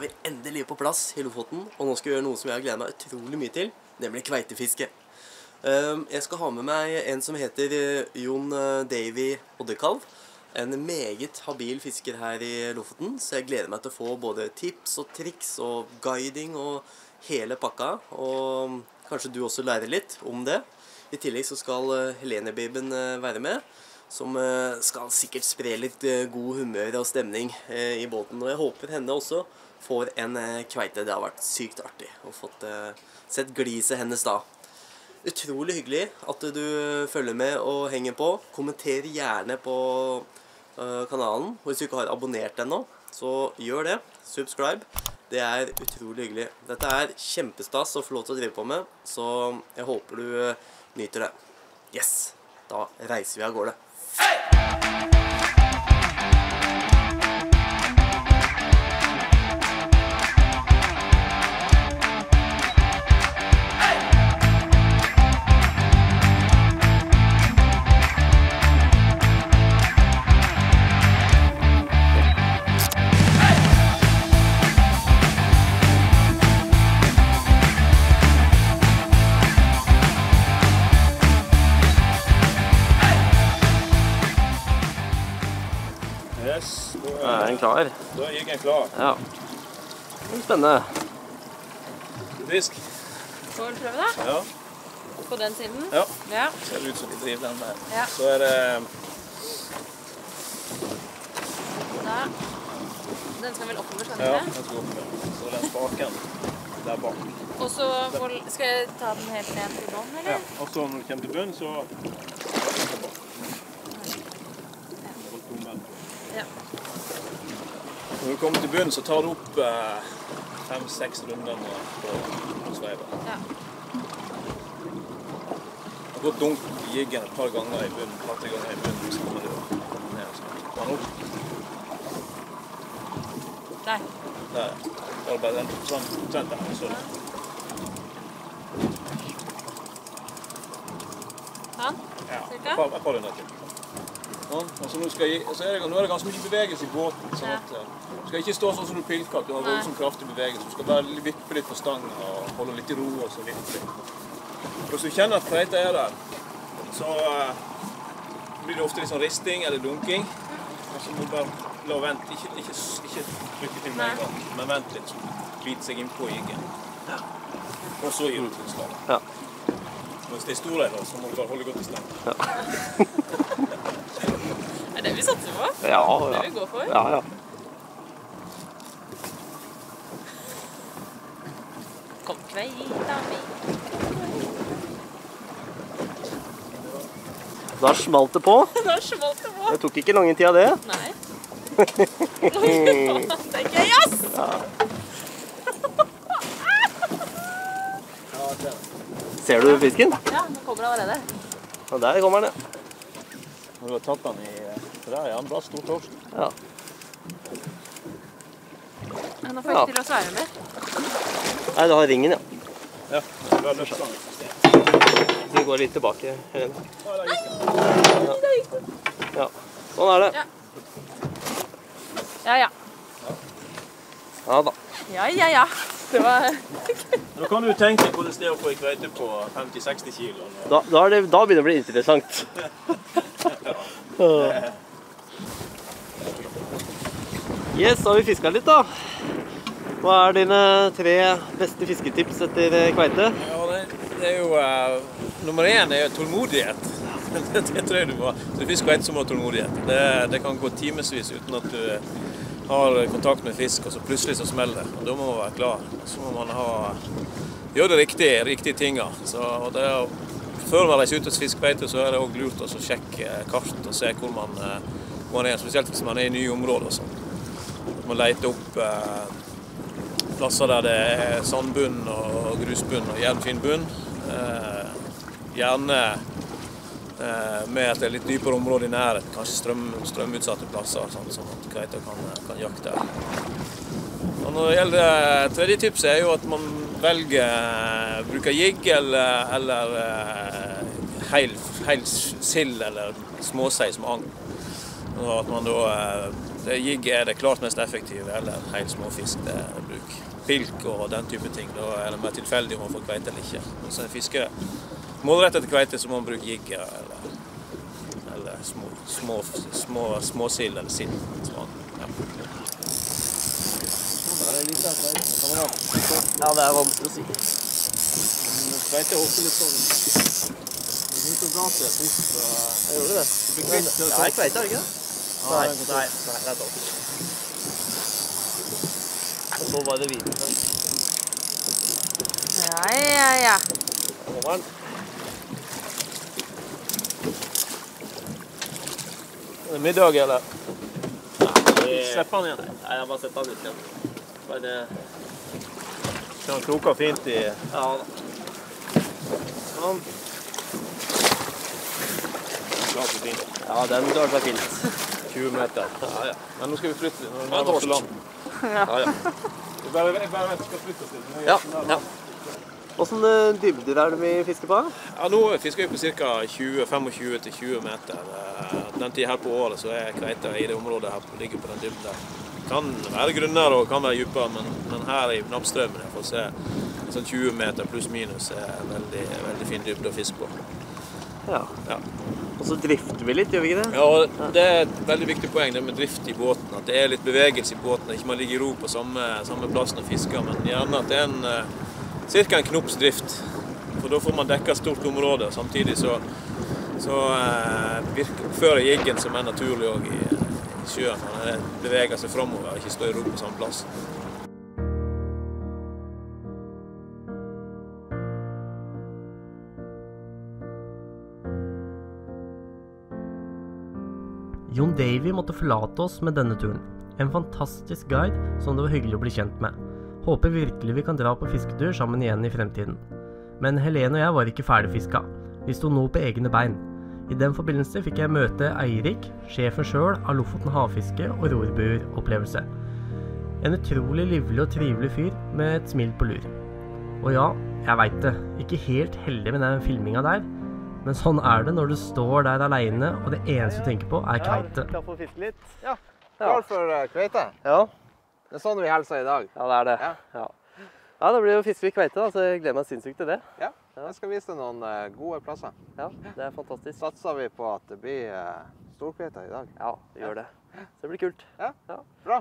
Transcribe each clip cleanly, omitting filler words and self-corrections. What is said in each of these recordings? er vi endelig på plass i Lofoten, og nå skal vi gjøre noe som jeg gleder meg utrolig mye til, nemlig kveitefiske. Jeg skal ha med meg en som heter John Davy Oddekalv, en meget habil fisker her i Lofoten, så jeg gleder meg til å få både tips og triks og guiding og hele pakka, og kanskje du også lærer litt om det. I tillegg så skal Helene Bibben være med, som skal sikkert spre litt god humør og stemning i båten. Og jeg håper henne også får en kveite. Det har vært sykt artig å fått sett glise hennes da. Utrolig hyggelig at du følger med og henger på. Kommenter gjerne på kanalen. Og hvis du ikke har abonnert den nå, så gjør det. Subscribe. Det er utrolig hyggelig. Dette er kjempestas å få lov til å drive på med, så jeg håper du nyter det. Yes! Da reiser vi av gårde. Klar. Da er Eirik klar. Ja. Det er spennende. Fisk. Får du prøve det? Ja. På den siden? Ja. Ja. Ser ut som de driver den der. Ja. Så er det... Der. Den skal vel oppover, skjønner du? Ja, den skal oppover. Så den baken. Der bak. Og så skal jeg ta den helt ned til bånn, eller? Ja, og så når du kommer til bunn, så... Ja. Når du kommer til bunnen, så tar du opp 5-6 runder på sveiven. Ja. Jeg har gått dunk i jiggen et par ganger i bunnen, så kommer du ned og så kommer du opp. Der. Der. Da er det bare den sånn der, så. Sånn? Ja, et par runder til. Sånn, og så nå er det ganske mye bevegelse i båten, sånn at du skal ikke stå sånn som du pilkakk, du har veldig sånn kraftig bevegelse, du skal bare vippe litt på stangen og holde litt i ro og så vippe litt. Hvis du kjenner at kveite er der, så blir det ofte litt sånn risting eller dunking, og så må du bare la vente, ikke trykke til meg en gang, men vent litt, så bit seg inn på jiggen, og så gir du til stangen. Hvis det er stor der, så må du bare holde godt i stangen. Er det vi satser på? Ja, ja. Det vi går for? Ja, ja. Kom, kveita mi. Da smalt det på. Det tok ikke lange tid av det. Nei. Det er gøy, ass! Ja. Ser du fisken? Ja, den kommer allerede. Og der kommer den, ja. Når du har tatt den i... Så der er han bra stor torsk. Ja. Men nå får jeg ikke til å sveive mer. Nei, du har ringen, ja. Ja, det var løst. Så du går litt tilbake, Helene. Nei, det gikk det. Ja, sånn er det. Ja, ja. Ja da. Ja. Det var... Nå kan du tenke på det stedet å få i kveite på 50-60 kilo. Da begynner det å bli interessant. Yes, da har vi fisket litt da. Hva er dine 3 beste fisketips etter kveite? Ja, det er jo... Nummer 1 er jo tålmodighet. Det tror jeg du må. Så fisk kveite som må ha tålmodighet. Det kan gå timesvis uten at du har kontakt med fisk, og så plutselig så smeller det. Og da må man være klar. Så må man gjøre de riktige tingene. Og det er jo... Før man reiser ut til fiskekveite, så er det også lurt å sjekke kart og se hvor man er, spesielt hvis man er i nye områder og sånn. Man leter opp plasser der det er sandbunn og grusbunn og jernfinbunn. Gjerne med at det er litt dypere område i nærhet, kanskje strømutsatte plasser, sånn at kveiter kan jakte. Og når det gjelder 3. tipset er jo at man velger å bruke jigg eller heil sild eller småsei som ang. Og at man da Så jigg er det klart mest effektive, eller helt små fisk det er å bruke. Pilker og den type ting, da er det mer tilfeldig om man får kveite eller ikke. Hvis man fisker målrettet kveite, så må man bruke jigg eller småsild eller sild. Ja, det er vanskelig å si. Kveite er ofte litt sånn. Det er så bra til jeg sist. Jeg gjorde det. Ja, jeg kveite, ikke det? Nei, det er topp. Så var det videre. Ja. Overvann. Er det middag, eller? Nei, slipp han igjen. Nei, jeg bare setter han ut igjen. Bare... Så han kloker fint i... Ja, da. Sånn. Ja, den tar seg fint. 20 meter. Ja. Men nå skal vi flytte. Nå er det også land. Ja. Vi bare vet at vi skal flytte oss til. Ja. Hvordan dybder er det vi fisker på? Ja, nå fisker vi på cirka 25-20 meter. Den tiden her på året så er kveita i det området her ligger på den dybden der. Kan være grunner og kan være djupere, men her i Knabstrømmen jeg får se sånn 20 meter pluss minus er veldig, veldig fin dybde å fiske på. Ja. Og så drifter vi litt, gjør vi ikke det? Ja, det er et veldig viktig poeng, det med drift i båten. At det er litt bevegelse i båten, ikke man ligger i ro på samme plassen og fisker, men gjerne at det er cirka en knopsdrift. For da får man dekket stort område, samtidig fører jiggen som er naturlig også i sjøen. Man beveger seg fremover og ikke står i ro på samme plass. John Davy måtte forlate oss med denne turen. En fantastisk guide som det var hyggelig å bli kjent med. Håper virkelig vi kan dra på fisketur sammen igjen i fremtiden. Men Helene og jeg var ikke ferdigfiska. Vi sto nå på egne bein. I den forbindelse fikk jeg møte Eirik, sjefen selv av Lofoten havfiske og rorbuopplevelser. En utrolig livlig og trivelig fyr med et smil på lur. Og ja, jeg vet det. Ikke helt heldig med den filminga der. Men sånn er det når du står der alene, og det eneste du tenker på er kveite. Klar for å fiske litt? Ja, klar for kveite? Ja. Det er sånn vi helser i dag. Ja, det er det. Ja, da blir det jo fiske i kveite da, så jeg gleder meg sinnssykt til det. Ja, jeg skal vise deg noen gode plasser. Ja, det er fantastisk. Satser vi på at det blir storkveite i dag? Ja, vi gjør det. Så det blir kult. Ja, bra.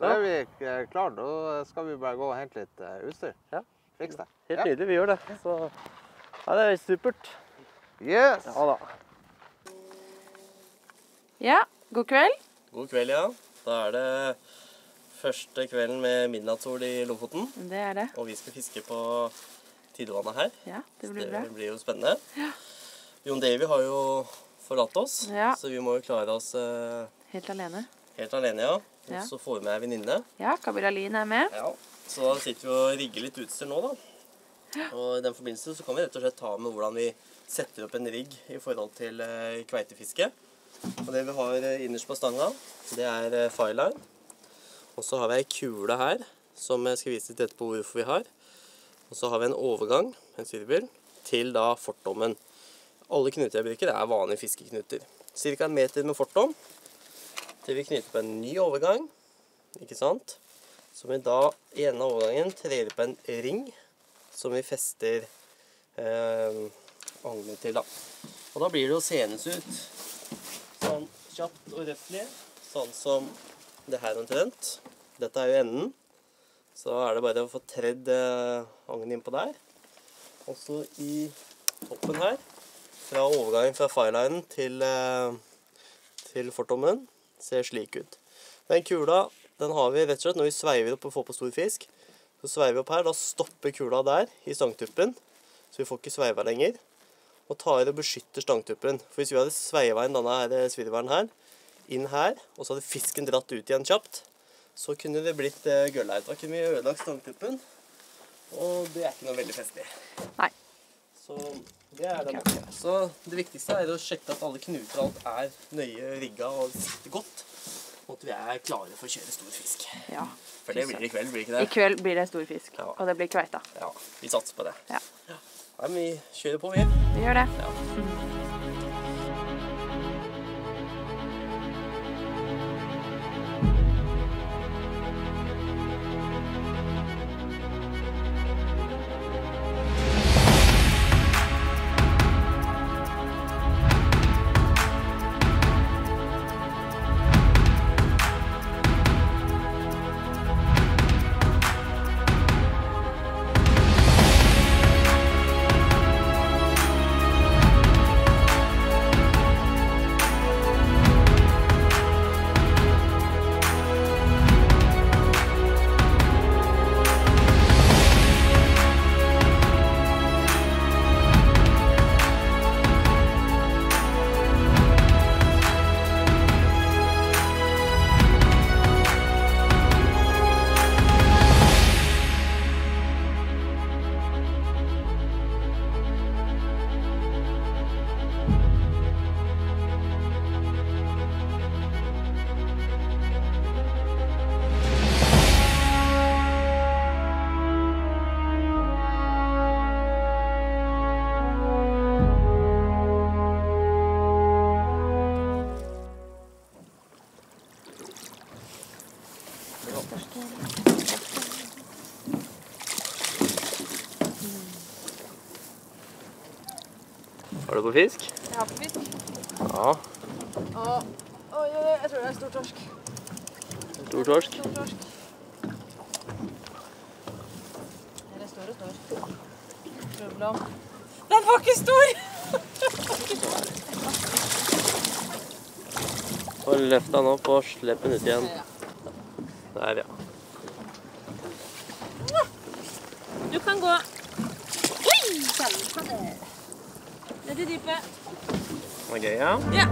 Da er vi klare. Da skal vi bare gå og hente litt utstyr. Ja, helt nydelig. Vi gjør det. Ja, det er supert. Yes! Ja da. Ja, god kveld. God kveld, ja. Da er det første kvelden med midnattssol i Lofoten. Det er det. Og vi skal fiske på tidevannet her. Ja, det blir bra. Det blir jo spennende. Ja. John Davy har jo forlatt oss, så vi må jo klare oss... Helt alene. Helt alene, ja. Og så får vi med en venninne. Ja, Kaveland er med. Ja, så da sitter vi og rigger litt utstyr nå da. Og i den forbindelse så kan vi rett og slett ta med hvordan vi setter opp en rigg i forhold til kveitefiske. Og det vi har innerst på stanga, det er fireline. Og så har vi en kule her, som jeg skal vise litt etterpå hvorfor vi har. Og så har vi en overgang, en syrebil, til da fortommen. Alle knuter jeg bruker er vanlige fiskeknuter. Cirka en meter med fortom, til vi knyter på en ny overgang, ikke sant? Som vi da i enden av overgangen trer på en ring, som vi fester anglen til da. Og da blir det jo senest ut sånn kjapt og røftlig, sånn som det her omtrent. Dette er jo enden, så er det bare å få tredd anglen inn på der. Og så i toppen her, fra overgangen fra firelinen til fortommen, ser slik ut. Den kula, den har vi rett og slett når vi sveiver opp og får på stor fisk. Så sveiver vi opp her, da stopper kula der i stangtuppen, så vi får ikke sveiva lenger. Og tar og beskytter stangtuppen. For hvis vi hadde sveiva inn denne svirveren her, inn her, og så hadde fisken dratt ut igjen kjapt, så kunne det blitt gølleid. Da kunne vi ødelagt stangtuppen, og det er ikke noe veldig festlig. Nei. Så det er det. Så det viktigste er å sjekke at alle knuter og alt er nøye rigga og sitter godt. Og at vi er klare for å kjøre stor fisk. Ja. For det blir i kveld, blir det ikke det? I kveld blir det stor fisk, og det blir kveita. Ja, vi satser på det. Ja. Nei, men vi kjører på, vi. Vi gjør det. Ja. Har du på fisk? Jeg har på fisk. Ja. Åh, jeg tror det er stor torsk. Stor torsk? Stor torsk. Det står og står. Problem. Den var ikke stor! Og løft den opp og slepp den ut igjen. Der, ja. Du kan gå. Oi! Ned i dypet. Var gøy, ja? Ja.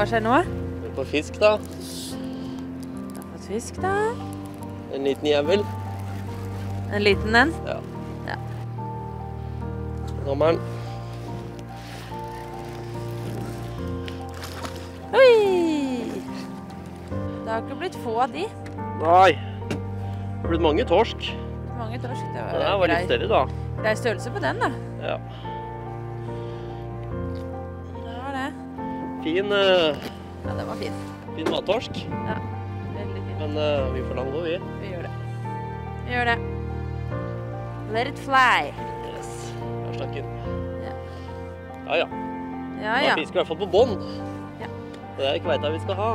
Hva skjer nå? Vi er på fisk, da. Vi har fått fisk, da. En liten jævel. En liten en? Ja. Ja. Kommer den. Oi! Det har ikke blitt få av de. Nei. Det har blitt mange torsk. Mange torsk, det var, det var litt større, da. Det er størrelse på den, da. Ja. Fin, ja, det var fin. Fin mattorsk. Ja, veldig fin. Men vi får lande, vi. Vi gjør det. Vi gjør det. Let it fly. Yes, her snakker. Ja. Ja, ja. Ja, ja. Vi skal i hvert fall på bånd. Ja. Det er Kveite vi skal ha.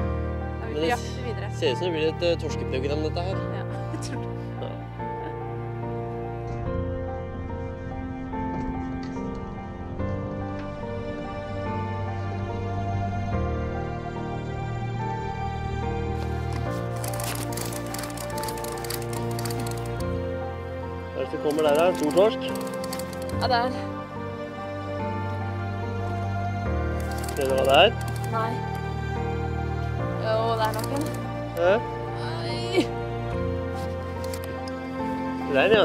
Da vil vi jakte videre. Ser ut som det blir et torskeprogram, dette her. Ja, jeg tror det. Så kommer der her, stor torsk. Ja, der. Ser du hva det er? Nei. Jo, det er nok en. Hæ? Nei. Det er den, ja. Det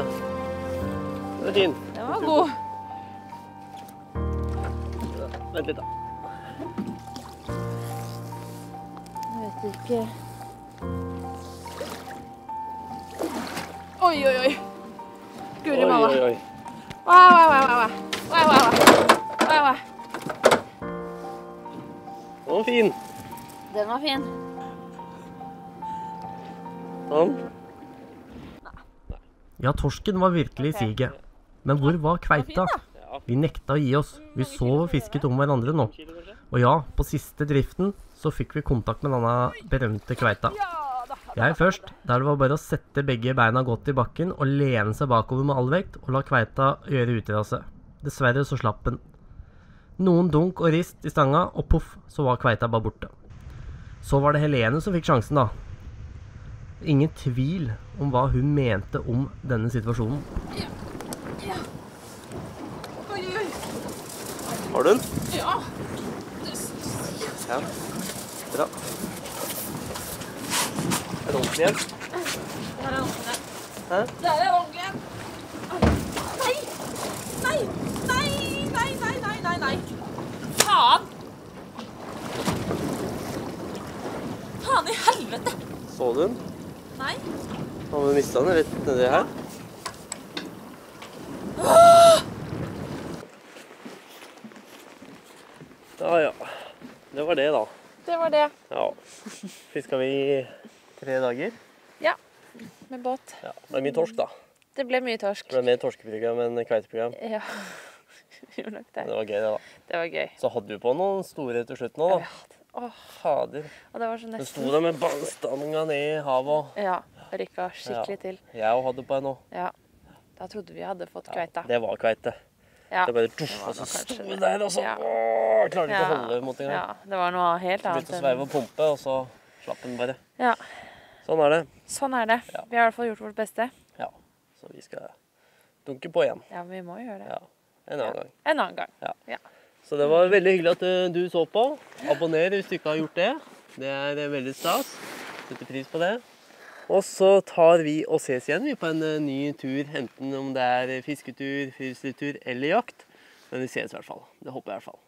var fin. Den var god. Ja, vent litt da. Jeg vet ikke. Oi, oi, oi. Guri mamma. Oi, oi, oi. Wow. Den var fin. Den var fin. Sånn. Ja, torsken var virkelig i siget. Men hvor var Kveita? Vi nekta å gi oss. Vi sov og fisket om hverandre nå. Og ja, på siste driften så fikk vi kontakt med denne berømte Kveita. Jeg først, der det var bare å sette begge beina godt i bakken og lene seg bakover med all vekt og la Kveita gjøre utraset. Dessverre så slapp den. Noen dunk og rist i stanga, og puff, så var Kveita bare borte. Så var det Helene som fikk sjansen da. Ingen tvil om hva hun mente om denne situasjonen. Ja. Oi, oi. Har du den? Ja. Ja. Bra. Er det ordentlig igjen? Der er ordentlig igjen. Hæ? Der er ordentlig igjen. Nei. Faen! Faen i helvete! Så du den? Nei. Har vi mistet den rett nedi her? Ja. Det var det da. Det var det. Ja. Fisker vi i 3 dager? Ja, med båt. Ja, det ble mye torsk da. Det ble mye torsk. Det ble mer torskeprogram enn kveiteprogram. Ja, vi gjorde nok det. Det var gøy det da. Det var gøy. Så hadde du på noen store til slutt nå da. Ja, åh. Fader. Og det var så nesten. Du sto der med bandstanga ned i havet. Ja, rykka skikkelig til. Jeg hadde på en nå. Ja, da trodde vi hadde fått kveita. Det var kveite. Ja. Det bare tuff, og så sto vi der og så klarte ikke å holde mot en gang. Ja, det var noe helt annet. Begynte å sveive og pumpe, og så slapp den bare. Ja. Sånn er det. Sånn er det. Ja. Vi har i hvert fall gjort vårt beste. Ja, så vi skal dunke på igjen. Ja, vi må gjøre det. Ja. En annen gang. En annen gang, ja. Så det var veldig hyggelig at du så på. Abonner hvis du ikke har gjort det. Det er veldig stas. Setter pris på det. Og så tar vi og ses igjen på en ny tur, enten om det er fisketur, friluftslivstur eller jakt. Men vi ses i hvert fall. Det håper jeg i hvert fall.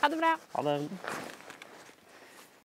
Ha det bra. Ha det.